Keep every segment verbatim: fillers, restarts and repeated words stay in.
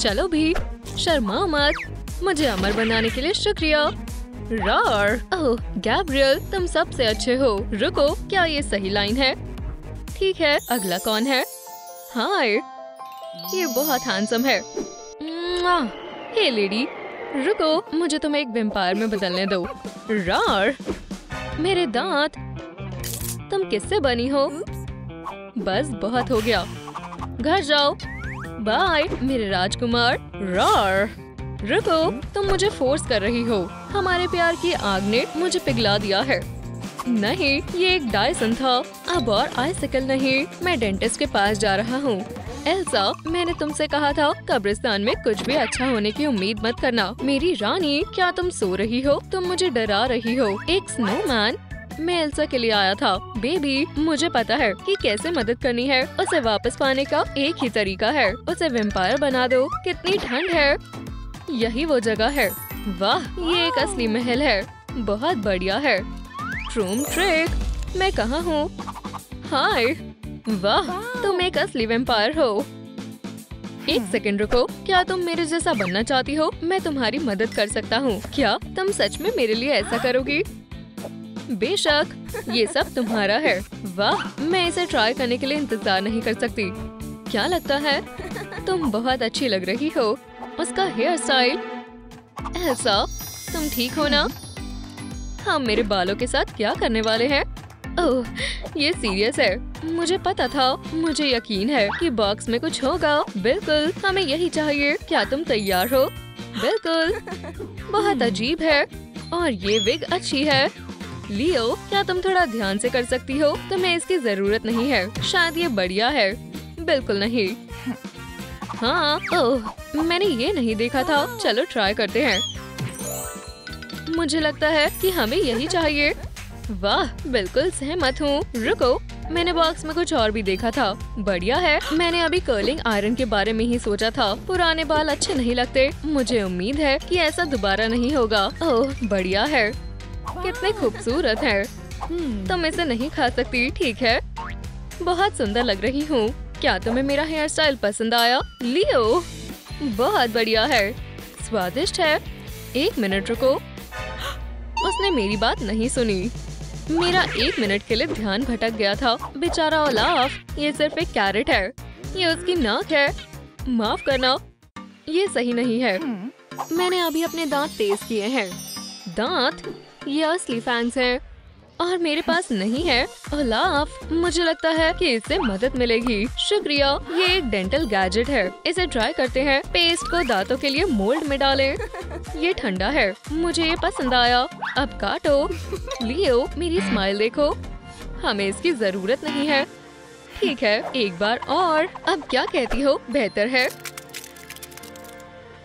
चलो भी, शर्मा मत, मुझे अमर बनाने के लिए शुक्रिया। रार, ओह गैब्रियल तुम सबसे अच्छे हो। रुको, क्या ये सही लाइन है? ठीक है, अगला कौन है? हाय, ये बहुत हैंडसम है। हे लेडी, रुको, मुझे तुम्हें एक वेम्पायर में बदलने दो। रार, मेरे दांत। तुम किससे बनी हो? बस बहुत हो गया, घर जाओ। बाय मेरे राजकुमार। रार, रुको, तुम मुझे फोर्स कर रही हो। हमारे प्यार की आग ने मुझे पिघला दिया है। नहीं, ये एक डायसन था, अब और आइसिकल नहीं। मैं डेंटिस्ट के पास जा रहा हूँ। एल्सा, मैंने तुमसे कहा था कब्रिस्तान में कुछ भी अच्छा होने की उम्मीद मत करना। मेरी रानी, क्या तुम सो रही हो? तुम मुझे डरा रही हो। एक स्नोमैन? मैं एल्सा के लिए आया था। बेबी, मुझे पता है कि कैसे मदद करनी है। उसे वापस पाने का एक ही तरीका है, उसे वैम्पायर बना दो। कितनी ठंड है। यही वो जगह है। वाह, ये एक असली महल है, बहुत बढ़िया है। ट्रूम ट्रिक, मैं कहाँ हूँ? हाय, वाह, तुम एक असली वैम्पायर हो। एक सेकंड रुको, क्या तुम मेरे जैसा बनना चाहती हो? मैं तुम्हारी मदद कर सकता हूँ। क्या तुम सच में मेरे लिए ऐसा करोगी? बेशक, ये सब तुम्हारा है। वाह, मैं इसे ट्राई करने के लिए इंतजार नहीं कर सकती। क्या लगता है? तुम बहुत अच्छी लग रही हो। उसका हेयर स्टाइल। एल्सा, तुम ठीक हो ना? हम मेरे बालों के साथ क्या करने वाले हैं? ओह, ये सीरियस है। मुझे पता था, मुझे यकीन है कि बॉक्स में कुछ होगा। बिल्कुल, हमें यही चाहिए। क्या तुम तैयार हो? बिल्कुल। बहुत अजीब है, और ये विग अच्छी है। लियो, क्या तुम थोड़ा ध्यान से कर सकती हो? तुम्हें इसकी जरूरत नहीं है। शायद ये बढ़िया है। बिल्कुल नहीं। हाँ, ओह, मैंने ये नहीं देखा था। चलो ट्राई करते हैं। मुझे लगता है कि हमें यही चाहिए। वाह, बिल्कुल सहमत हूँ। रुको, मैंने बॉक्स में कुछ और भी देखा था। बढ़िया है। मैंने अभी कर्लिंग आयरन के बारे में ही सोचा था। पुराने बाल अच्छे नहीं लगते। मुझे उम्मीद है कि ऐसा दोबारा नहीं होगा। ओह, बढ़िया है। कितने खूबसूरत है। तुम इसे नहीं खा सकती, ठीक है? बहुत सुंदर लग रही हूँ। क्या तुम्हें मेरा हेयर स्टाइल पसंद आया? लियो, बहुत बढ़िया है, स्वादिष्ट है। एक मिनट रुको, उसने मेरी बात नहीं सुनी। मेरा एक मिनट के लिए ध्यान भटक गया था। बेचारा ओलाफ, ये सिर्फ एक कैरेट है। ये उसकी नाक है। माफ करना, ये सही नहीं है। मैंने अभी अपने दांत तेज किए हैं। दांत? ये असली फैंस है, और मेरे पास नहीं है। ओलाफ, मुझे लगता है कि इससे मदद मिलेगी। शुक्रिया, ये एक डेंटल गैजेट है। इसे ट्राई करते हैं। पेस्ट को दांतों के लिए मोल्ड में डालें। ये ठंडा है, मुझे ये पसंद आया। अब काटो। लियो, मेरी स्माइल देखो, हमें इसकी जरूरत नहीं है। ठीक है, एक बार और। अब क्या कहती हो? बेहतर है।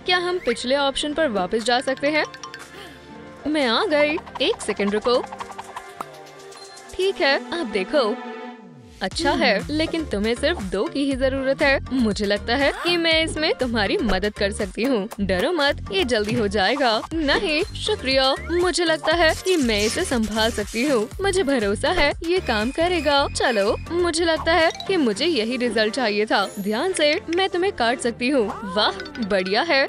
क्या हम पिछले ऑप्शन पर वापस जा सकते हैं? मैं आ गई। एक सेकेंड रुको। ठीक है, आप देखो, अच्छा है, लेकिन तुम्हें सिर्फ दो की ही जरूरत है। मुझे लगता है कि मैं इसमें तुम्हारी मदद कर सकती हूँ। डरो मत, ये जल्दी हो जाएगा। नहीं, शुक्रिया, मुझे लगता है कि मैं इसे संभाल सकती हूँ। मुझे भरोसा है ये काम करेगा। चलो, मुझे लगता है कि मुझे यही रिजल्ट चाहिए था। ध्यान से, मैं तुम्हें काट सकती हूँ। वाह, बढ़िया है,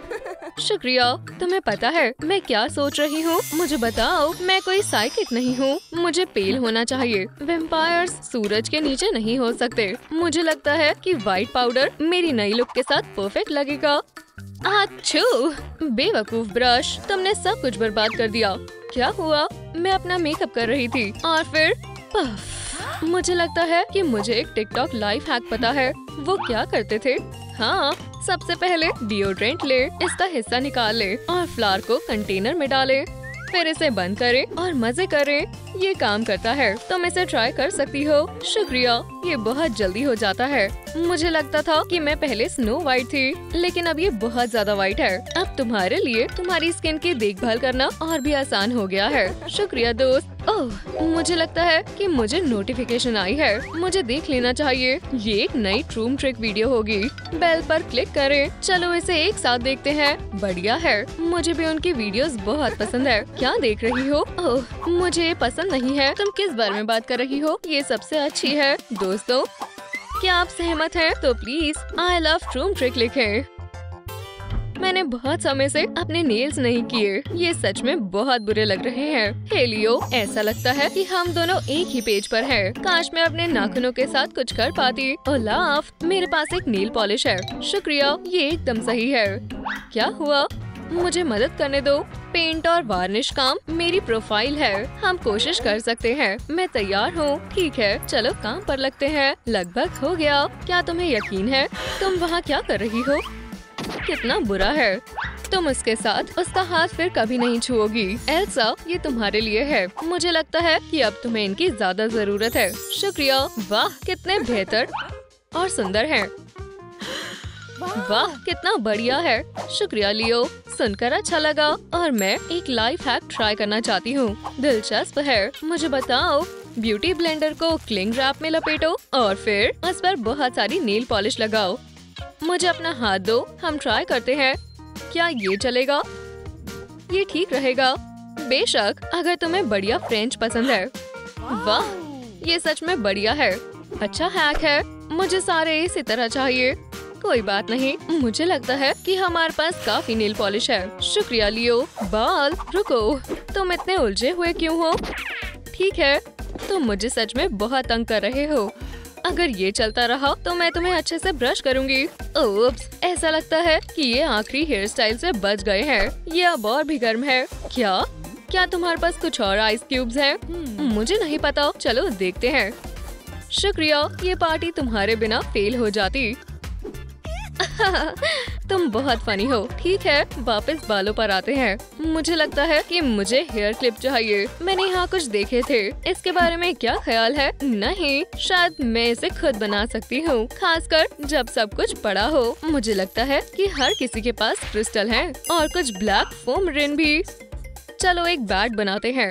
शुक्रिया। तुम्हें पता है मैं क्या सोच रही हूँ? मुझे बताओ, मैं कोई साइकिक नहीं हूँ। मुझे पेल होना चाहिए। वैम्पायर्स सूरज के नीचे नहीं हो सकते। मुझे लगता है कि व्हाइट पाउडर मेरी नई लुक के साथ परफेक्ट लगेगा। अच्छू, बेवकूफ ब्रश, तुमने सब कुछ बर्बाद कर दिया। क्या हुआ? मैं अपना मेकअप कर रही थी, और फिर पफ। मुझे लगता है कि मुझे एक टिकटॉक लाइफ हैक पता है। वो क्या करते थे? हाँ, सबसे पहले डिओड्रेंट ले, इसका हिस्सा निकाल ले, और फ्लावर को कंटेनर में डाले। फिर इसे बंद करें और मजे करें। ये काम करता है, तुम इसे ट्राई कर सकती हो। शुक्रिया, ये बहुत जल्दी हो जाता है। मुझे लगता था कि मैं पहले स्नो वाइट थी, लेकिन अब ये बहुत ज्यादा वाइट है। अब तुम्हारे लिए तुम्हारी स्किन की देखभाल करना और भी आसान हो गया है। शुक्रिया दोस्त। ओह, मुझे लगता है कि मुझे नोटिफिकेशन आई है। मुझे देख लेना चाहिए। ये एक नई ट्रूम ट्रिक वीडियो होगी। बेल पर क्लिक करें। चलो इसे एक साथ देखते हैं। बढ़िया है, मुझे भी उनकी वीडियोस बहुत पसंद है। क्या देख रही हो? ओह, मुझे ये पसंद नहीं है। तुम किस बारे में बात कर रही हो? ये सबसे अच्छी है। दोस्तों, क्या आप सहमत हैं? तो प्लीज आई लव ट्रूम ट्रिक लिखें। मैंने बहुत समय से अपने नेल्स नहीं किए, ये सच में बहुत बुरे लग रहे हैं। हे लियो, ऐसा लगता है कि हम दोनों एक ही पेज पर हैं। काश मैं अपने नाखूनों के साथ कुछ कर पाती। ओलाफ, मेरे पास एक नेल पॉलिश है, शुक्रिया, ये एकदम सही है। क्या हुआ? मुझे मदद करने दो। पेंट और वार्निश काम मेरी प्रोफाइल है, हम कोशिश कर सकते हैं। मैं तैयार हूँ। ठीक है, चलो काम पर लगते हैं। लगभग हो गया। क्या तुम्हें यकीन है? तुम वहाँ क्या कर रही हो? कितना बुरा है। तुम उसके साथ उसका हाथ फिर कभी नहीं छुओगी। एल्सा, ये तुम्हारे लिए है। मुझे लगता है कि अब तुम्हें इनकी ज्यादा जरूरत है। शुक्रिया। वाह, कितने बेहतर और सुंदर है। वाह, कितना बढ़िया है। शुक्रिया लियो, सुनकर अच्छा लगा। और मैं एक लाइफ हैक ट्राई करना चाहती हूँ। दिलचस्प है। मुझे बताओ। ब्यूटी ब्लेंडर को क्लिंग रैप में लपेटो और फिर उस पर बहुत सारी नेल पॉलिश लगाओ। मुझे अपना हाथ दो, हम ट्राई करते हैं। क्या ये चलेगा? ये ठीक रहेगा। बेशक, अगर तुम्हें बढ़िया फ्रेंच पसंद है। वाह, ये सच में बढ़िया है। अच्छा हैक है। मुझे सारे इसी तरह चाहिए। कोई बात नहीं, मुझे लगता है कि हमारे पास काफी नेल पॉलिश है। शुक्रिया लियो। बाल, रुको, तुम इतने उलझे हुए क्यों हो? ठीक है, तुम मुझे सच में बहुत तंग कर रहे हो। अगर ये चलता रहा तो मैं तुम्हें अच्छे से ब्रश करूंगी। ओप्स, ऐसा लगता है कि ये आखिरी हेयर स्टाइल से बच गए हैं। ये अब और भी गर्म है। क्या क्या तुम्हारे पास कुछ और आइस क्यूब्स हैं? मुझे नहीं पता, चलो देखते हैं। शुक्रिया, ये पार्टी तुम्हारे बिना फेल हो जाती। तुम बहुत फनी हो। ठीक है, वापस बालों पर आते हैं। मुझे लगता है कि मुझे हेयर क्लिप चाहिए। मैंने यहाँ कुछ देखे थे। इसके बारे में क्या ख्याल है? नहीं, शायद मैं इसे खुद बना सकती हूँ, खासकर जब सब कुछ पड़ा हो। मुझे लगता है कि हर किसी के पास क्रिस्टल हैं और कुछ ब्लैक फोम रिन भी। चलो एक बैट बनाते हैं।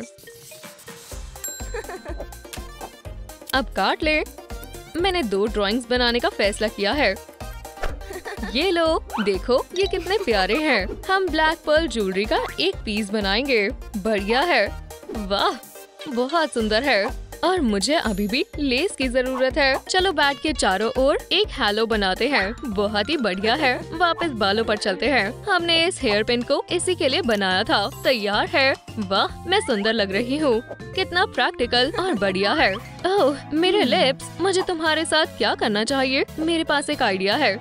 अब काट ले। मैंने दो ड्रॉइंग्स बनाने का फैसला किया है। ये लो, देखो ये कितने प्यारे हैं। हम ब्लैक पर्ल ज्वेलरी का एक पीस बनाएंगे। बढ़िया है। वाह, बहुत सुंदर है। और मुझे अभी भी लेस की जरूरत है। चलो बैट के चारों ओर एक हैलो बनाते हैं। बहुत ही बढ़िया है। वापस बालों पर चलते हैं। हमने इस हेयर पिन को इसी के लिए बनाया था। तैयार है। वाह, मैं सुंदर लग रही हूँ। कितना प्रैक्टिकल और बढ़िया है। ओह, मेरे लिप्स, मुझे तुम्हारे साथ क्या करना चाहिए? मेरे पास एक आइडिया है।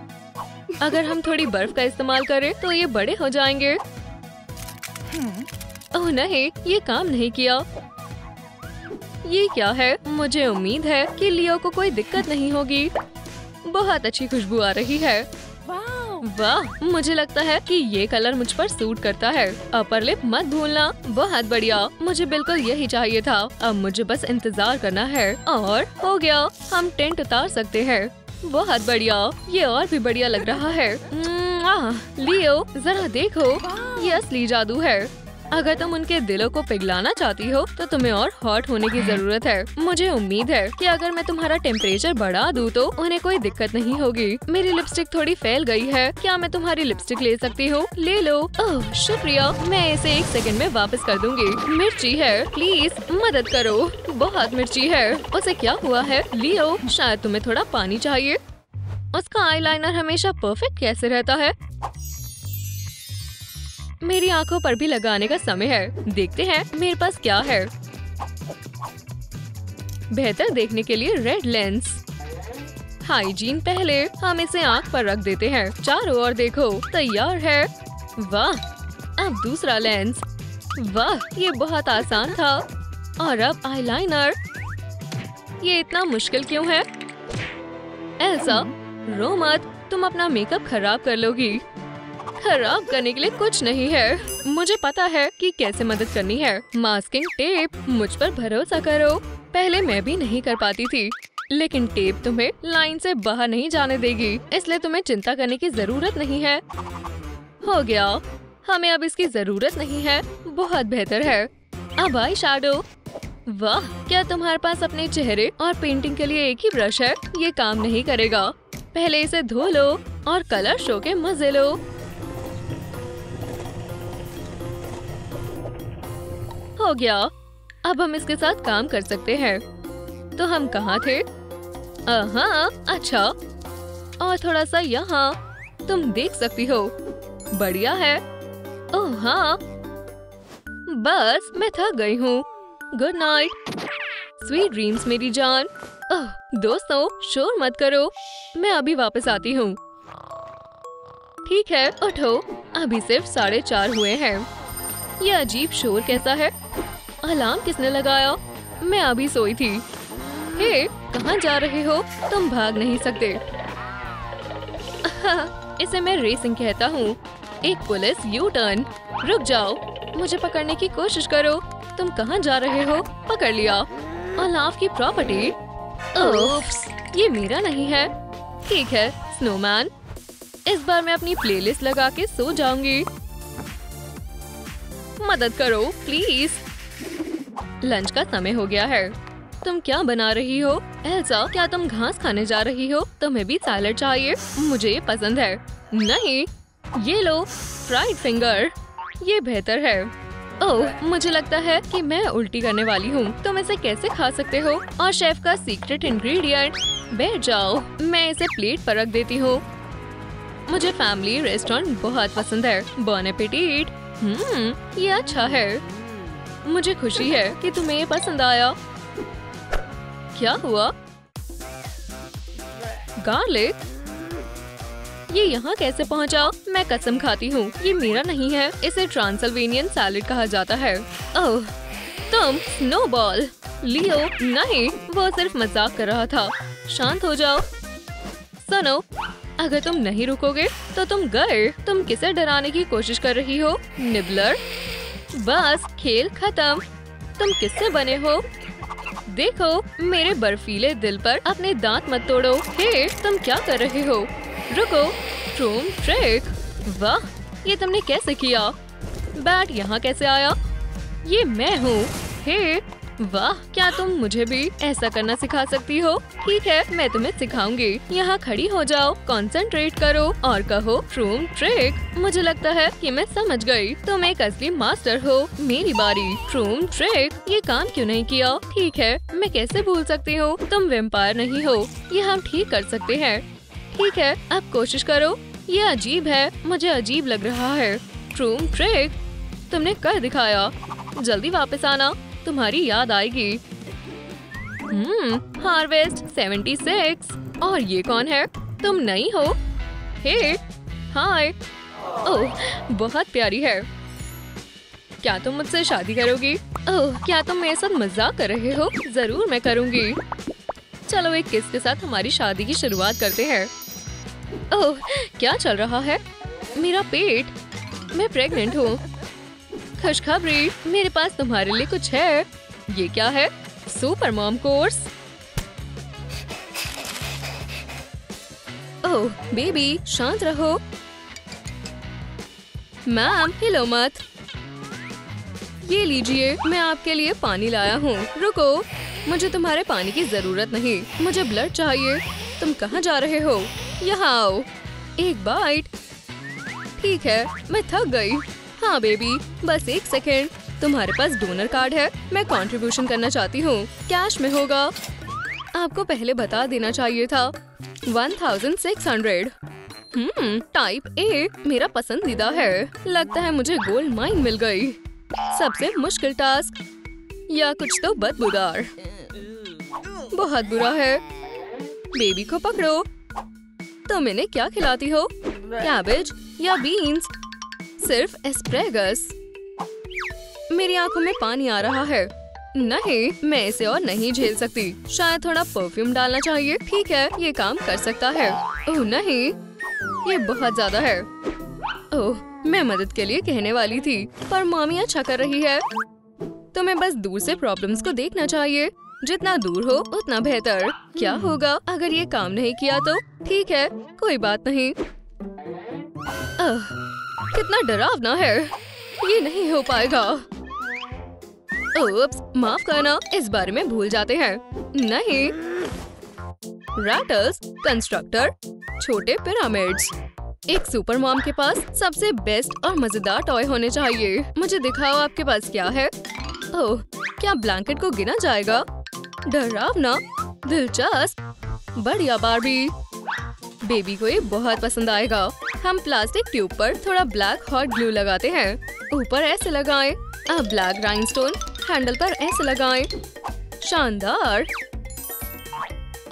अगर हम थोड़ी बर्फ का इस्तेमाल करें तो ये बड़े हो जाएंगे। ओह नहीं, ये काम नहीं किया। ये क्या है? मुझे उम्मीद है कि लियो को कोई दिक्कत नहीं होगी। बहुत अच्छी खुशबू आ रही है। वाह, मुझे लगता है कि ये कलर मुझ पर सूट करता है। अपर लिप मत भूलना। बहुत बढ़िया, मुझे बिल्कुल यही चाहिए था। अब मुझे बस इंतजार करना है। और हो गया, हम टेंट उतार सकते हैं। बहुत बढ़िया, ये और भी बढ़िया लग रहा है। लियो, जरा देखो, ये असली जादू है। अगर तुम उनके दिलों को पिघलाना चाहती हो तो तुम्हें और हॉट होने की जरूरत है। मुझे उम्मीद है कि अगर मैं तुम्हारा टेम्परेचर बढ़ा दूं तो उन्हें कोई दिक्कत नहीं होगी। मेरी लिपस्टिक थोड़ी फैल गई है। क्या मैं तुम्हारी लिपस्टिक ले सकती हूँ? ले लो। ओह शुक्रिया, मैं इसे एक सेकंड में वापस कर दूंगी। मिर्ची है, प्लीज मदद करो। बहुत मिर्ची है। उसे क्या हुआ है? लियो, शायद तुम्हें थोड़ा पानी चाहिए। उसका आईलाइनर हमेशा परफेक्ट कैसे रहता है? मेरी आंखों पर भी लगाने का समय है। देखते हैं मेरे पास क्या है। बेहतर देखने के लिए रेड लेंस। हाइजीन पहले, हम इसे आंख पर रख देते हैं। चारों ओर देखो, तैयार है। वाह, अब दूसरा लेंस। वाह, ये बहुत आसान था। और अब आईलाइनर। ये इतना मुश्किल क्यों है? एल्सा, रो मत, तुम अपना मेकअप खराब कर लोगी। खराब करने के लिए कुछ नहीं है। मुझे पता है कि कैसे मदद करनी है। मास्किंग टेप, मुझ पर भरोसा करो। पहले मैं भी नहीं कर पाती थी, लेकिन टेप तुम्हें लाइन से बाहर नहीं जाने देगी, इसलिए तुम्हें चिंता करने की जरूरत नहीं है। हो गया, हमें अब इसकी जरूरत नहीं है। बहुत बेहतर है। अब आई शैडो। वाह, क्या तुम्हारे पास अपने चेहरे और पेंटिंग के लिए एक ही ब्रश है? ये काम नहीं करेगा। पहले इसे धो लो और कलर शो के मजे लो। हो गया, अब हम इसके साथ काम कर सकते हैं। तो हम कहाँ थे? हाँ, अच्छा, और थोड़ा सा यहाँ। तुम देख सकती हो, बढ़िया है। ओह हाँ, बस मैं थक गई हूँ। गुड नाइट, स्वीट ड्रीम्स मेरी जान। ओह दोस्तों शोर मत करो, मैं अभी वापस आती हूँ। ठीक है उठो, अभी सिर्फ साढ़े चार हुए हैं। यह अजीब शोर कैसा है? अलार्म किसने लगाया? मैं अभी सोई थी। हे, कहाँ जा रहे हो? तुम भाग नहीं सकते। इसे मैं रेसिंग कहता हूँ। एक पुलिस यू टर्न। रुक जाओ, मुझे पकड़ने की कोशिश करो। तुम कहाँ जा रहे हो? पकड़ लिया। ऑलाफ की प्रॉपर्टी। ओप्स, ये मेरा नहीं है। ठीक है स्नोमैन, इस बार मैं अपनी प्लेलिस्ट लगा के सो जाऊंगी। मदद करो प्लीज, लंच का समय हो गया है। तुम क्या बना रही हो एल्सा? क्या तुम घास खाने जा रही हो? तुम्हें भी सैलेड चाहिए? मुझे ये पसंद है। नहीं, ये लो फ्राइड फिंगर, ये बेहतर है। ओह मुझे लगता है कि मैं उल्टी करने वाली हूँ। तुम इसे कैसे खा सकते हो? और शेफ का सीक्रेट इंग्रेडिएंट। बैठ जाओ, मैं इसे प्लेट पर रख देती हूँ। मुझे फैमिली रेस्टोरेंट बहुत पसंद है। बॉन एपेटीट। हम्म, ये अच्छा है। मुझे खुशी है कि तुम्हें ये पसंद आया। क्या हुआ? गार्लिक, ये यहाँ कैसे पहुँचा? मैं कसम खाती हूँ ये मेरा नहीं है। इसे ट्रांसिल्वेनियन सैलेड कहा जाता है। ओह तुम स्नोबॉल। लियो नहीं, वो सिर्फ मजाक कर रहा था। शांत हो जाओ। सुनो, अगर तुम नहीं रुकोगे तो तुम गए। तुम किसे डराने की कोशिश कर रही हो? निबलर। बस खेल खत्म। तुम किससे बने हो? देखो मेरे बर्फीले दिल पर अपने दांत मत तोड़ो। हे, तुम क्या कर रहे हो? रुको, ट्रूम ट्रिक। वाह, ये तुमने कैसे किया? बैट यहाँ कैसे आया? ये मैं हूँ। हे वाह, क्या तुम मुझे भी ऐसा करना सिखा सकती हो? ठीक है मैं तुम्हें सिखाऊंगी। यहाँ खड़ी हो जाओ, कंसंट्रेट करो और कहो ट्रूम ट्रिक। मुझे लगता है कि मैं समझ गई, तुम एक असली मास्टर हो। मेरी बारी, ट्रूम ट्रिक। ये काम क्यों नहीं किया? ठीक है, मैं कैसे भूल सकती हूँ? तुम वैम्पायर नहीं हो, ये हम ठीक कर सकते हैं। ठीक है अब कोशिश करो। ये अजीब है, मुझे अजीब लग रहा है। ट्रूम ट्रिक, तुमने कर दिखाया। जल्दी वापस आना, तुम्हारी याद आएगी। Hmm, harvest seventy six. और ये कौन है? तुम नहीं हो? हे हाय, ओह बहुत प्यारी है। क्या तुम मुझसे शादी करोगी? ओह क्या तुम मेरे साथ मजाक कर रहे हो? जरूर मैं करूँगी। चलो एक किस के साथ हमारी शादी की शुरुआत करते हैं। ओह क्या चल रहा है? मेरा पेट, मैं प्रेग्नेंट हूँ। खुशखबरी, मेरे पास तुम्हारे लिए कुछ है। ये क्या है? Super mom course. Oh baby शांत रहो। मैम हिलो मत। ये लीजिए, मैं आपके लिए पानी लाया हूँ। रुको, मुझे तुम्हारे पानी की जरूरत नहीं, मुझे ब्लड चाहिए। तुम कहाँ जा रहे हो? यहाँ आओ। एक बाइट। ठीक है मैं थक गई। हाँ बेबी बस एक सेकेंड। तुम्हारे पास डोनर कार्ड है? मैं कंट्रीब्यूशन करना चाहती हूँ। कैश में होगा, आपको पहले बता देना चाहिए था। One thousand six hundred. Hmm, type A मेरा पसंदीदा है। लगता है मुझे गोल्ड माइन मिल गई। सबसे मुश्किल टास्क, या कुछ तो बदबूदार। बहुत बुरा है। बेबी को पकड़ो। तुम इन्हें क्या खिलाती हो? कैबेज या बीन्स? सिर्फ एस्प्रेगस। मेरी आंखों में पानी आ रहा है। नहीं, मैं इसे और नहीं झेल सकती। शायद थोड़ा परफ्यूम डालना चाहिए। ठीक है ये काम कर सकता है। ओह नहीं, ये बहुत ज्यादा है। ओह मैं मदद के लिए कहने वाली थी, पर मामी अच्छा कर रही है। तुम्हें बस दूर से प्रॉब्लम्स को देखना चाहिए। जितना दूर हो उतना बेहतर। क्या होगा अगर ये काम नहीं किया तो? ठीक है कोई बात नहीं। अह, कितना डरावना है। ये नहीं हो पाएगा। ओप्स, माफ करना, इस बारे में भूल जाते हैं। नहीं, रैटल्स, कंस्ट्रक्टर, छोटे पिरामिड्स। एक सुपर मॉम के पास सबसे बेस्ट और मजेदार टॉय होने चाहिए। मुझे दिखाओ आपके पास क्या है। ओह, क्या ब्लैंकेट को गिना जाएगा? डरावना, दिलचस्प। बढ़िया बार्बी। बेबी को ये बहुत पसंद आएगा। हम प्लास्टिक ट्यूब पर थोड़ा ब्लैक हॉट ग्लू लगाते हैं। ऊपर ऐसे लगाएं। अब ब्लैक राइनस्टोन हैंडल पर ऐसे लगाएं। शानदार।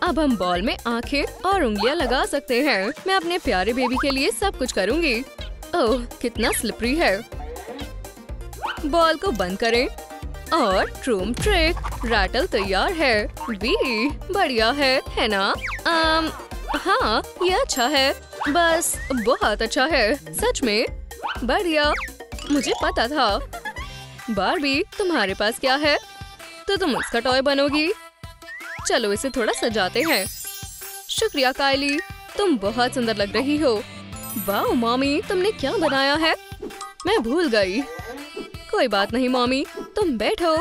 अब हम बॉल में आंखें और उंगलियां लगा सकते हैं। मैं अपने प्यारे बेबी के लिए सब कुछ करूंगी। ओह कितना स्लिपरी है। बॉल को बंद करें और ट्रूम ट्रिक रैटल तैयार है। बी बढ़िया है, है ना? आम, हाँ ये अच्छा है, बस बहुत अच्छा है, सच में बढ़िया। मुझे पता था। बार्बी तुम्हारे पास क्या है? तो तुम उसका टॉय बनोगी। चलो इसे थोड़ा सजाते हैं। शुक्रिया कायली, तुम बहुत सुंदर लग रही हो। वाह मामी तुमने क्या बनाया है? मैं भूल गई। कोई बात नहीं मामी, तुम बैठो।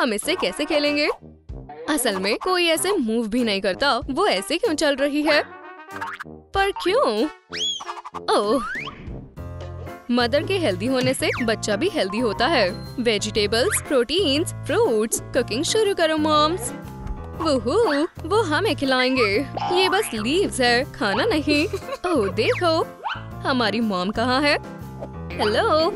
हम इससे कैसे खेलेंगे? असल में कोई ऐसे मूव भी नहीं करता। वो ऐसे क्यों चल रही है? पर क्यों? ओह मदर के हेल्दी होने से बच्चा भी हेल्दी होता है। Vegetables, proteins, fruits. कुकिंग शुरू करो मॉम्स। वुहू, वो हमें खिलाएंगे। ये बस लीव्स है, खाना नहीं। ओह देखो हमारी मॉम कहाँ है। हेलो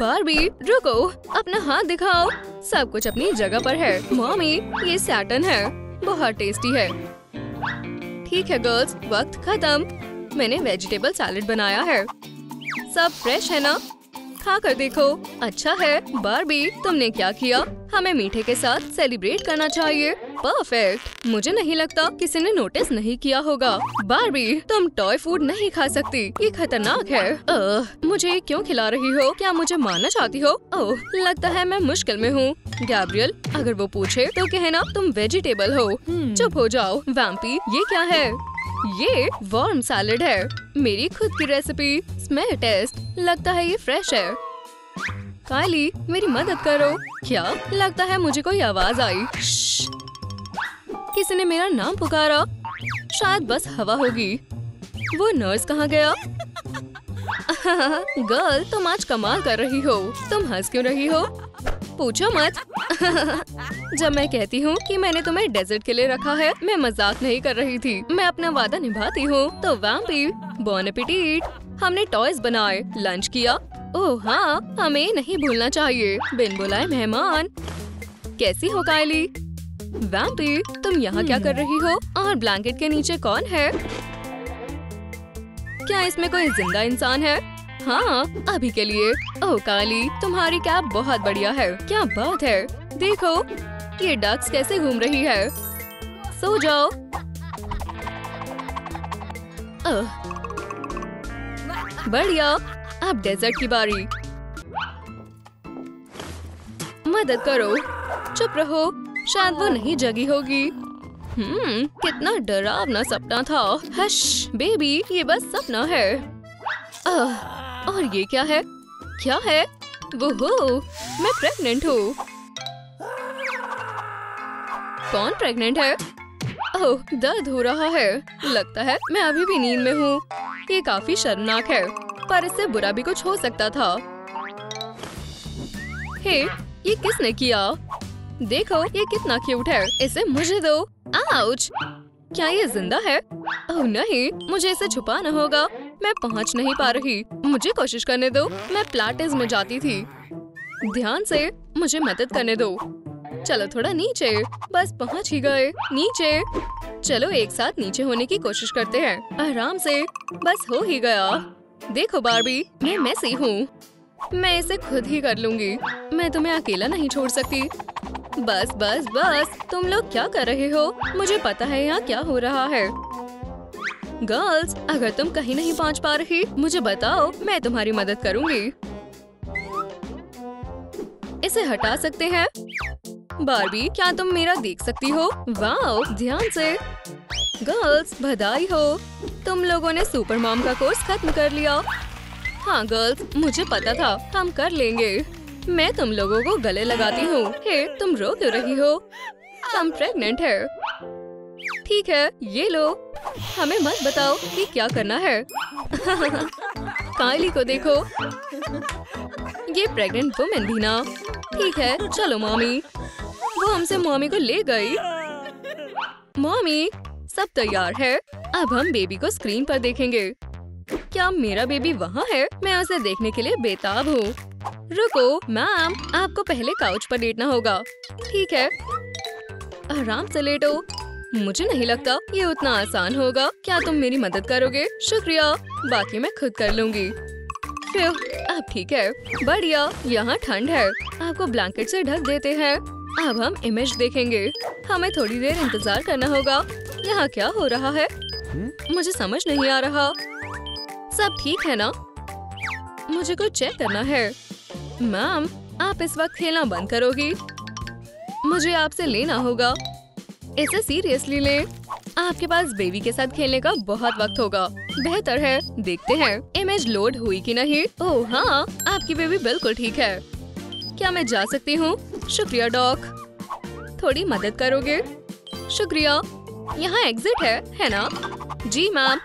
बार्बी रुको, अपना हाथ दिखाओ। सब कुछ अपनी जगह पर है। मॉमी ये सैटन है, बहुत टेस्टी है। ठीक है गर्ल्स वक्त खत्म। मैंने वेजिटेबल सैलेड बनाया है। सब फ्रेश है ना? खा कर देखो। अच्छा है बार्बी तुमने क्या किया? हमें मीठे के साथ सेलिब्रेट करना चाहिए। परफेक्ट। मुझे नहीं लगता किसी ने नोटिस नहीं किया होगा। बार्बी तुम टॉय फूड नहीं खा सकती, ये खतरनाक है। अह, मुझे क्यों खिला रही हो? क्या मुझे मारना चाहती हो? ओह लगता है मैं मुश्किल में हूँ। गैब्रियल अगर वो पूछे तो कहना तुम वेजिटेबल हो। चुप हो जाओ वैम्पी। ये क्या है? ये वार्म सैलेड है, मेरी खुद की रेसिपी। स्मेल टेस्ट, लगता है ये फ्रेश है। काली मेरी मदद करो। क्या? लगता है मुझे कोई आवाज आई। किसी ने मेरा नाम पुकारा। शायद बस हवा होगी। वो नर्स कहाँ गया? गर्ल तुम आज कमाल कर रही हो। तुम हंस क्यों रही हो? पूछो मत। जब मैं कहती हूँ कि मैंने तुम्हें डेजर्ट के लिए रखा है, मैं मजाक नहीं कर रही थी। मैं अपना वादा निभाती हूँ। तो वैम्पी बॉन एपेटिट। हमने टॉयज बनाए, लंच किया। ओह हाँ हमें नहीं भूलना चाहिए बिन बुलाए मेहमान। कैसी हो कायली? वैम्पी तुम यहाँ क्या कर रही हो? और ब्लैंकेट के नीचे कौन है? क्या इसमें कोई जिंदा इंसान है? हाँ अभी के लिए। ओह काली तुम्हारी कैप बहुत बढ़िया है। क्या बात है, देखो ये डक्स कैसे घूम रही है। सो जाओ। बढ़िया अब डेजर्ट की बारी। मदद करो। चुप रहो, शायद वो नहीं जगी होगी। हम्म कितना डरावना सपना था। हश बेबी ये बस सपना है। आह, और ये क्या है? क्या है? वो हो, मैं प्रेग्नेंट हूँ। कौन प्रेग्नेंट है? ओह दर्द हो रहा है। लगता है मैं अभी भी नींद में हूँ। ये काफी शर्मनाक है, पर इससे बुरा भी कुछ हो सकता था। हे, ये किसने किया? देखो ये कितना क्यूट है। इसे मुझे दो। आउच। क्या ये जिंदा है? ओह नहीं, मुझे इसे छुपाना होगा। मैं पहुंच नहीं पा रही। मुझे कोशिश करने दो। मैं प्लाटिस में जाती थी। ध्यान से, मुझे मदद करने दो। चलो थोड़ा नीचे। बस पहुंच ही गए। नीचे चलो, एक साथ नीचे होने की कोशिश करते हैं। आराम से, बस हो ही गया। देखो बार्बी मैं मैसी हूँ। मैं इसे खुद ही कर लूंगी। मैं तुम्हें अकेला नहीं छोड़ सकती। बस बस बस, तुम लोग क्या कर रहे हो? मुझे पता है यहाँ क्या हो रहा है। गर्ल्स अगर तुम कहीं नहीं पहुँच पा रही, मुझे बताओ, मैं तुम्हारी मदद करूंगी। इसे हटा सकते हैं? बार्बी क्या तुम मेरा देख सकती हो? वाह ध्यान से। गर्ल्स बधाई हो, तुम लोगों ने सुपर मॉम का कोर्स खत्म कर लिया। हाँ गर्ल्स मुझे पता था हम कर लेंगे। मैं तुम लोगों को गले लगाती हूँ। हे तुम रो क्यों रही हो? तुम प्रेग्नेंट है। ठीक है ये लो, हमें मत बताओ कि क्या करना है। कायली को देखो, ये प्रेग्नेंट वुमेन भी ना। ठीक है चलो मॉमी। वो हमसे मॉमी को ले गई। मॉमी, सब तैयार है। अब हम बेबी को स्क्रीन पर देखेंगे। क्या मेरा बेबी वहाँ है? मैं उसे देखने के लिए बेताब हूँ। रुको मैम, आपको पहले काउच पर लेटना होगा। ठीक है, आराम से लेटो। मुझे नहीं लगता ये उतना आसान होगा। क्या तुम मेरी मदद करोगे? शुक्रिया, बाकी मैं खुद कर लूँगी। अब ठीक है, बढ़िया। यहाँ ठंड है, आपको ब्लैंकेट से ढक देते हैं। अब हम इमेज देखेंगे। हमें थोड़ी देर इंतजार करना होगा। यहाँ क्या हो रहा है? मुझे समझ नहीं आ रहा। सब ठीक है ना? मुझे कुछ चेक करना है। मैम, आप इस वक्त खेलना बंद करोगी? मुझे आपसे लेना होगा। इसे सीरियसली ले। आपके पास बेबी के साथ खेलने का बहुत वक्त होगा। बेहतर है, देखते हैं इमेज लोड हुई कि नहीं। ओह हाँ, आपकी बेबी बिल्कुल ठीक है। क्या मैं जा सकती हूँ? शुक्रिया डॉक, थोड़ी मदद करोगे? शुक्रिया। यहाँ एग्जिट है, है ना? जी मैम।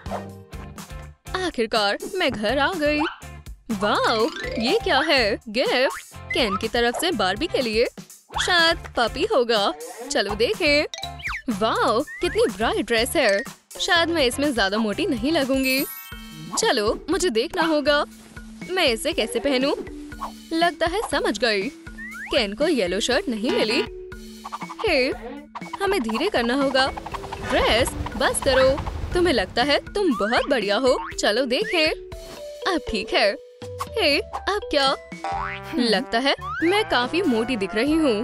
आखिरकार मैं घर आ गई। वाह, ये क्या है? गिफ्ट केन की तरफ से बार्बी के लिए। शायद पपी होगा। चलो देखें। वाह, कितनी ब्राइट ड्रेस है। शायद मैं इसमें ज्यादा मोटी नहीं लगूंगी। चलो, मुझे देखना होगा मैं इसे कैसे पहनूं। लगता है समझ गई। केन को येलो शर्ट नहीं मिली। हे, हमें धीरे करना होगा। ड्रेस, बस करो। तुम्हें लगता है तुम बहुत बढ़िया हो। चलो देखें। अब ठीक है। हे, अब क्या? लगता है मैं काफी मोटी दिख रही हूँ।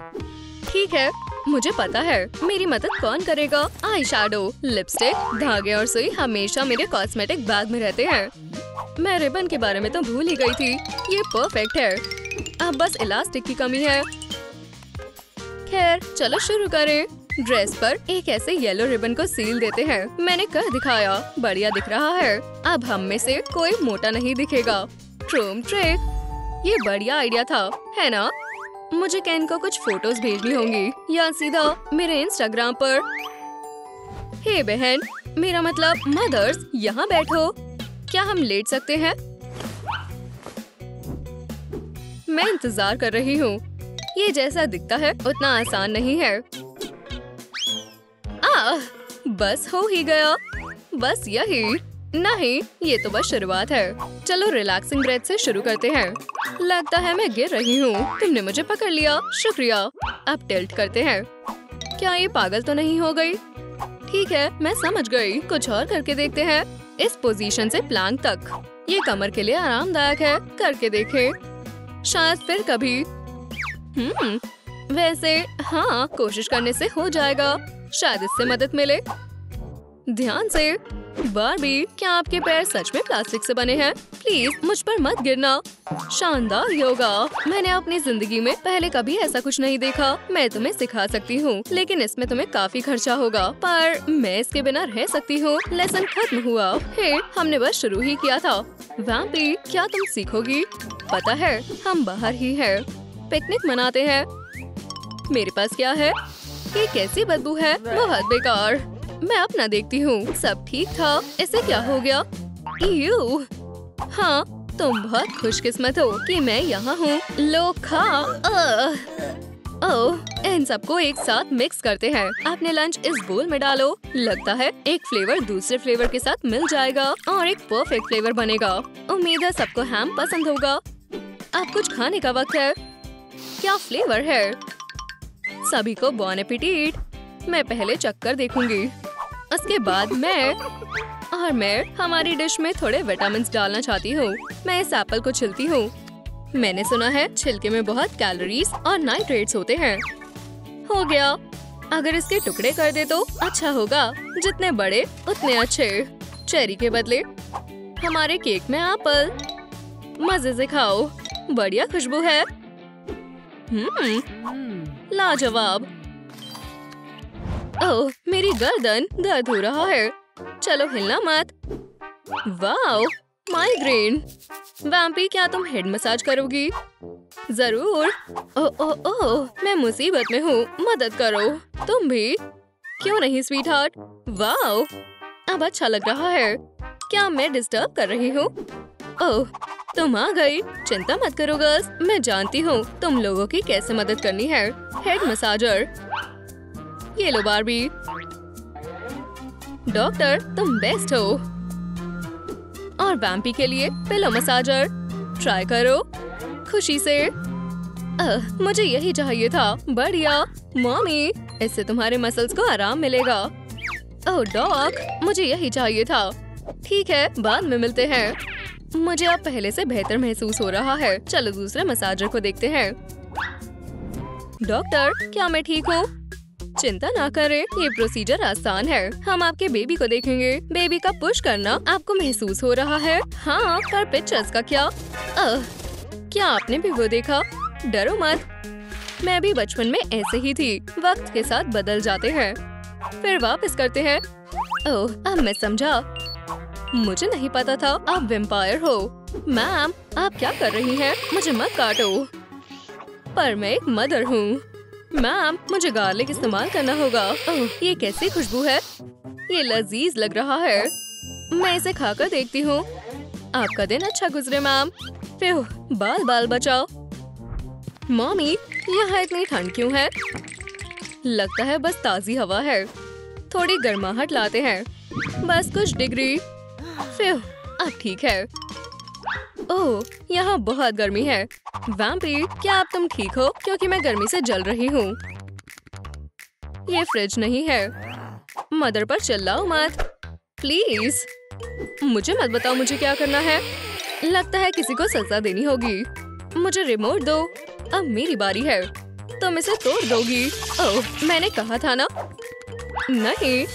ठीक है, मुझे पता है। मेरी मदद कौन करेगा? आई शैडो, लिपस्टिक, धागे और सुई हमेशा मेरे कॉस्मेटिक बैग में रहते हैं। मैं रिबन के बारे में तो भूल ही गई थी। ये परफेक्ट है। अब बस इलास्टिक की कमी है। खैर, चलो शुरू करें। ड्रेस पर एक ऐसे येलो रिबन को सील देते हैं। मैंने कर दिखाया, बढ़िया दिख रहा है। अब हम में से कोई मोटा नहीं दिखेगा। ट्रूम ट्रिक, ये बढ़िया आइडिया था, है ना? मुझे केन को कुछ फोटोज भेजनी होंगी या सीधा मेरे इंस्टाग्राम पर। हे बहन, मेरा मतलब मदर्स, यहाँ बैठो। क्या हम लेट सकते हैं? मैं इंतजार कर रही हूँ। ये जैसा दिखता है उतना आसान नहीं है। आह, बस हो ही गया। बस यही नहीं, ये तो बस शुरुआत है। चलो रिलैक्सिंग ब्रेथ से शुरू करते हैं। लगता है मैं गिर रही हूँ। तुमने मुझे पकड़ लिया, शुक्रिया। अब टिल्ट करते हैं। क्या ये पागल तो नहीं हो गई? ठीक है, मैं समझ गई। कुछ और करके देखते हैं। इस पोजीशन से प्लैंक तक। ये कमर के लिए आरामदायक है। करके देखें। शायद फिर कभी। हम्म, वैसे हाँ, कोशिश करने से हो जाएगा। शायद इससे मदद मिले। ध्यान से। बार्बी, क्या आपके पैर सच में प्लास्टिक से बने हैं? प्लीज मुझ पर मत गिरना। शानदार योगा, मैंने अपनी जिंदगी में पहले कभी ऐसा कुछ नहीं देखा। मैं तुम्हें सिखा सकती हूँ, लेकिन इसमें तुम्हें काफी खर्चा होगा। पर मैं इसके बिना रह सकती हूँ। लेसन खत्म हुआ। हे, हमने बस शुरू ही किया था। वैम्पी, क्या तुम सीखोगी? पता है, हम बाहर ही है। पिकनिक मनाते हैं। मेरे पास क्या है? ये कैसी बदबू है? बहुत बेकार। मैं अपना देखती हूँ। सब ठीक था। इसे क्या हो गया? यू। हाँ, तुम बहुत खुशकिस्मत हो कि मैं यहाँ हूँ। लो खा। ओह, इन सबको एक साथ मिक्स करते हैं। अपने लंच इस बोल में डालो। लगता है एक फ्लेवर दूसरे फ्लेवर के साथ मिल जाएगा और एक परफेक्ट फ्लेवर बनेगा। उम्मीद है सबको हैम पसंद होगा। अब कुछ खाने का वक्त है। क्या फ्लेवर है? सभी को बॉन एपेटिट। मैं पहले चक्कर देखूंगी, उसके बाद मैं। और मैं हमारी डिश में थोड़े विटामिन्स डालना चाहती हूँ। मैं इस एप्पल को छिलती हूँ। मैंने सुना है छिलके में बहुत कैलोरीज और नाइट्रेट्स होते हैं। हो गया। अगर इसके टुकड़े कर दे तो अच्छा होगा। जितने बड़े उतने अच्छे। चेरी के बदले हमारे केक में एप्पल। मजे से खाओ। बढ़िया खुशबू है। हम्म, लाजवाब। ओह, मेरी गर्दन दर्द हो रहा है। चलो हिलना मत। Wow, migraine. वैम्पी, क्या तुम हेड मसाज करोगी? जरूर। ओह ओह ओह, मैं मुसीबत में हूँ, मदद करो। तुम भी? क्यों नहीं स्वीट हार्ट। वाओ, अब अच्छा लग रहा है। क्या मैं डिस्टर्ब कर रही हूँ? ओह, तुम आ गई। चिंता मत करो गर्ल्स, मैं जानती हूँ तुम लोगों की कैसे मदद करनी है। हेड मसाजर, ये लो बार्बी। डॉक्टर तुम बेस्ट हो। और बैम्पी के लिए पिलो मसाजर ट्राई करो खुशी से। अह, मुझे यही चाहिए था। बढ़िया मॉमी, इससे तुम्हारे मसल्स को आराम मिलेगा। ओह डॉक, मुझे यही चाहिए था। ठीक है, बाद में मिलते हैं। मुझे अब पहले से बेहतर महसूस हो रहा है। चलो दूसरे मसाजर को देखते हैं। डॉक्टर, क्या मैं ठीक हूँ? चिंता ना करें, ये प्रोसीजर आसान है। हम आपके बेबी को देखेंगे। बेबी का पुश करना आपको महसूस हो रहा है? हाँ, पर पिक्चर्स का क्या? अह, क्या आपने भी वो देखा? डरो मत, मैं भी बचपन में ऐसे ही थी। वक्त के साथ बदल जाते हैं, फिर वापस करते हैं। ओह, अब मैं समझा। मुझे नहीं पता था आप वैम्पायर हो। मैम, आप क्या कर रही हैं? मुझे मत काटो, पर मैं एक मदर हूँ। मैम, मुझे गार्लिक इस्तेमाल करना होगा। ओह, ये कैसी खुशबू है? ये लजीज लग रहा है। मैं इसे खाकर देखती हूँ। आपका दिन अच्छा गुजरे मैम। फिर बाल बाल बचाओ। मॉमी, यहाँ इतनी ठंड क्यों है? लगता है बस ताज़ी हवा है। थोड़ी गर्माहट लाते हैं, बस कुछ डिग्री। फिर अब ठीक है। ओह, यहाँ बहुत गर्मी है। वैम्पी, क्या आप तुम ठीक हो? क्योंकि मैं गर्मी से जल रही हूँ। ये फ्रिज नहीं है। मदर पर चिल्लाओ मत प्लीज। मुझे मत बताओ मुझे क्या करना है। लगता है किसी को सजा देनी होगी। मुझे रिमोट दो, अब मेरी बारी है। तुम इसे तोड़ दोगी। ओह, मैंने कहा था ना। नहीं,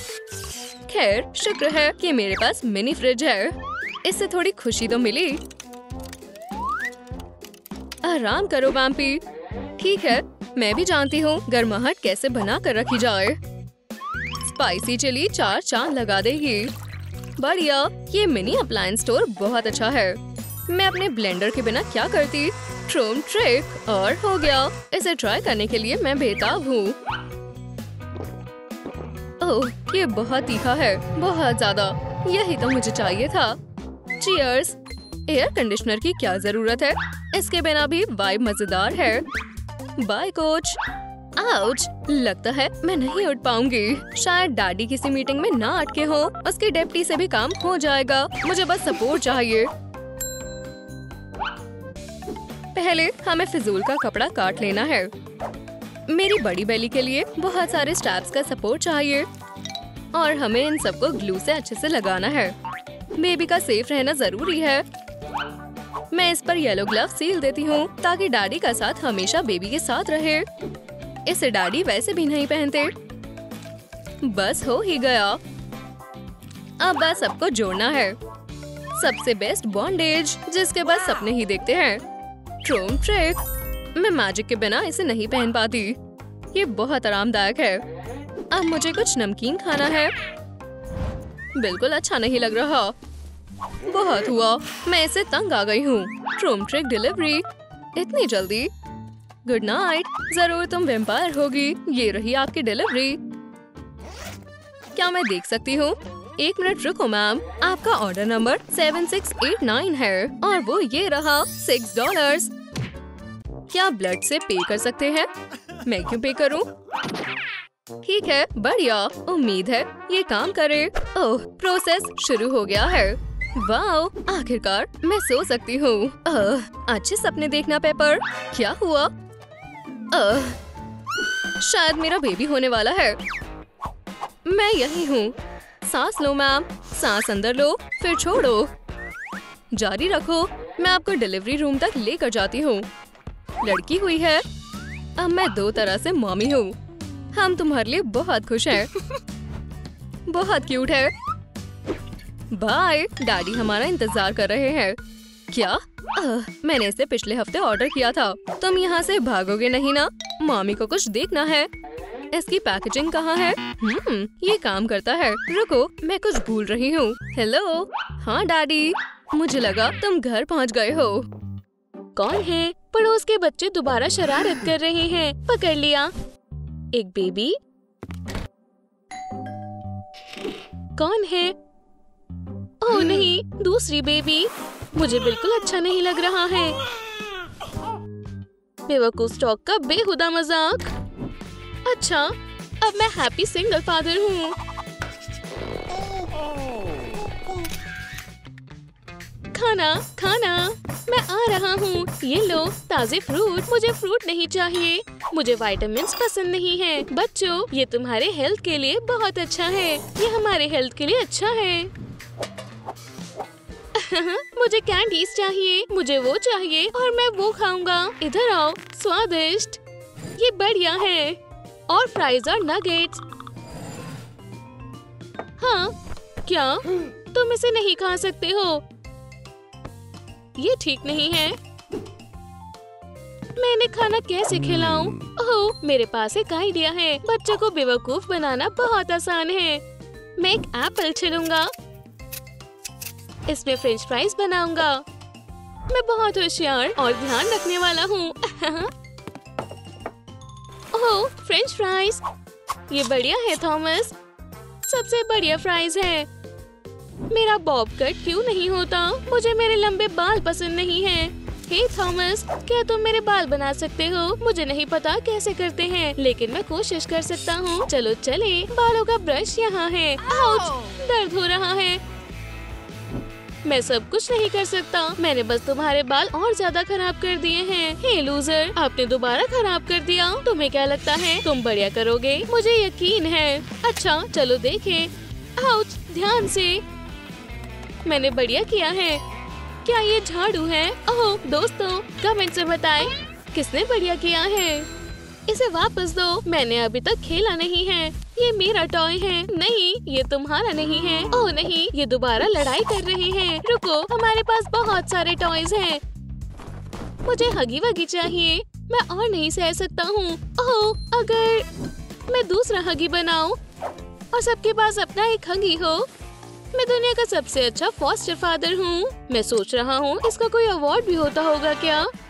खैर शुक्र है कि मेरे पास मिनी फ्रिज है। इससे थोड़ी खुशी तो मिली। आराम करो वैम्पी। ठीक है, मैं भी जानती हूँ गर्माहट कैसे बना कर रखी जाए। स्पाइसी चिली चार चांद लगा देगी। बढ़िया, ये मिनी अप्लायंस स्टोर बहुत अच्छा है। मैं अपने ब्लेंडर के बिना क्या करती? ट्रूम ट्रिक, और हो गया। इसे ट्राई करने के लिए मैं बेताब हूँ। ओह, ये बहुत तीखा है, बहुत ज्यादा। यही तो मुझे चाहिए था। चीयर्स। एयर कंडीशनर की क्या जरूरत है? इसके बिना भी वाइब मजेदार है। Bye coach. आउच, लगता है मैं नहीं उठ पाऊंगी। शायद डैडी किसी मीटिंग में ना अटके हो। उसके डेप्टी से भी काम हो जाएगा। मुझे बस सपोर्ट चाहिए। पहले हमें फिजूल का कपड़ा काट लेना है। मेरी बड़ी बेली के लिए बहुत सारे स्ट्रैप्स का सपोर्ट चाहिए। और हमें इन सबको ग्लू से अच्छे से लगाना है। बेबी का सेफ रहना जरूरी है। मैं इस पर येलो ग्लव सील देती हूँ ताकि डैडी का साथ हमेशा बेबी के साथ रहे। इसे डैडी वैसे भी नहीं पहनते। बस हो ही गया। अब बस सबको जोड़ना है। सबसे बेस्ट बॉन्डेज, जिसके बाद सपने ही देखते हैं। ट्रूम ट्रिक। मैं मैजिक के बिना इसे नहीं पहन पाती। ये बहुत आरामदायक है। अब मुझे कुछ नमकीन खाना है। बिल्कुल अच्छा नहीं लग रहा। बहुत हुआ, मैं इसे तंग आ गई हूँ। ट्रूम ट्रिक डिलीवरी, इतनी जल्दी? Good night. जरूर तुम वैम्पायर होगी। ये रही आपकी डिलीवरी। क्या मैं देख सकती हूँ? एक मिनट रुको मैम, आपका order number seven six eight nine है और वो ये रहा। Six dollars. क्या आप ब्लड से पे कर सकते हैं? मैं क्यों पे करूं? ठीक है, बढ़िया। उम्मीद है ये काम करे। ओह, प्रोसेस शुरू हो गया है। वाह, आखिरकार मैं सो सकती हूँ। अच्छे सपने देखना पेपर। क्या हुआ? अह, शायद मेरा बेबी होने वाला है। मैं यही हूँ। सांस लो मैम, सांस अंदर लो, फिर छोड़ो। जारी रखो, मैं आपको डिलीवरी रूम तक लेकर जाती हूँ। लड़की हुई है। अब मैं दो तरह से मॉमी हूँ। हम तुम्हारे लिए बहुत खुश हैं। बहुत क्यूट है। बाय, डैडी हमारा इंतजार कर रहे हैं। क्या? आह, मैंने इसे पिछले हफ्ते ऑर्डर किया था। तुम यहाँ से भागोगे नहीं ना? मॉमी को कुछ देखना है। इसकी पैकेजिंग कहाँ है? हम्म, ये काम करता है। रुको, मैं कुछ भूल रही हूँ। हेलो। हाँ डैडी, मुझे लगा तुम घर पहुँच गए हो। कौन है? पड़ोस के बच्चे दोबारा शरारत कर रहे हैं। पकड़ लिया। एक बेबी। कौन है? ओह नहीं, दूसरी बेबी। मुझे बिल्कुल अच्छा नहीं लग रहा है। बेवकूफ स्टॉक का बेहुदा मजाक। अच्छा, अब मैं हैप्पी सिंगल फादर हूँ। खाना खाना, मैं आ रहा हूँ। ये लो ताज़े फ्रूट। मुझे फ्रूट नहीं चाहिए, मुझे विटामिन्स पसंद नहीं है। बच्चों ये तुम्हारे हेल्थ के लिए बहुत अच्छा है, ये हमारे हेल्थ के लिए अच्छा है। मुझे कैंडीज चाहिए, मुझे वो चाहिए और मैं वो खाऊंगा। इधर आओ, स्वादिष्ट, ये बढ़िया है। और फ्राइज और नगेट्स। हाँ, क्या तुम इसे नहीं खा सकते हो? ये ठीक नहीं है। मैंने खाना कैसे खिलाऊं? ओह, मेरे पास एक आइडिया है। बच्चों को बेवकूफ बनाना बहुत आसान है। मैं एक एप्पल छिलूंगा, इसमें फ्रेंच फ्राइज बनाऊंगा। मैं बहुत होशियार और ध्यान रखने वाला हूँ। ओह, फ्रेंच फ्राइज, ये बढ़िया है थॉमस, सबसे बढ़िया फ्राइज है। मेरा बॉब कट क्यों नहीं होता? मुझे मेरे लंबे बाल पसंद नहीं है। हे थॉमस, क्या तुम मेरे बाल बना सकते हो? मुझे नहीं पता कैसे करते हैं, लेकिन मैं कोशिश कर सकता हूँ। चलो चलें। बालों का ब्रश यहाँ है। आउच, दर्द हो रहा है। मैं सब कुछ नहीं कर सकता। मैंने बस तुम्हारे बाल और ज्यादा खराब कर दिए हैं। हे लूजर, आपने दोबारा खराब कर दिया। तुम्हें क्या लगता है तुम बढ़िया करोगे? मुझे यकीन है। अच्छा चलो देखें। आउच, ध्यान से। मैंने बढ़िया किया है। क्या ये झाड़ू है? ओह दोस्तों, कमेंट से बताएं किसने बढ़िया किया है। इसे वापस दो, मैंने अभी तक खेला नहीं है। ये मेरा टॉय है। नहीं, ये तुम्हारा नहीं है। ओह नहीं, ये दोबारा लड़ाई कर रहे हैं। रुको, हमारे पास बहुत सारे टॉयज हैं। मुझे हगी वगी चाहिए, मैं और नहीं सह सकता हूँ। ओह, अगर मैं दूसरा हगी बनाऊँ और सबके पास अपना एक हगी हो। मैं दुनिया का सबसे अच्छा फॉस्टर फादर हूँ। मैं सोच रहा हूँ इसका कोई अवार्ड भी होता होगा क्या?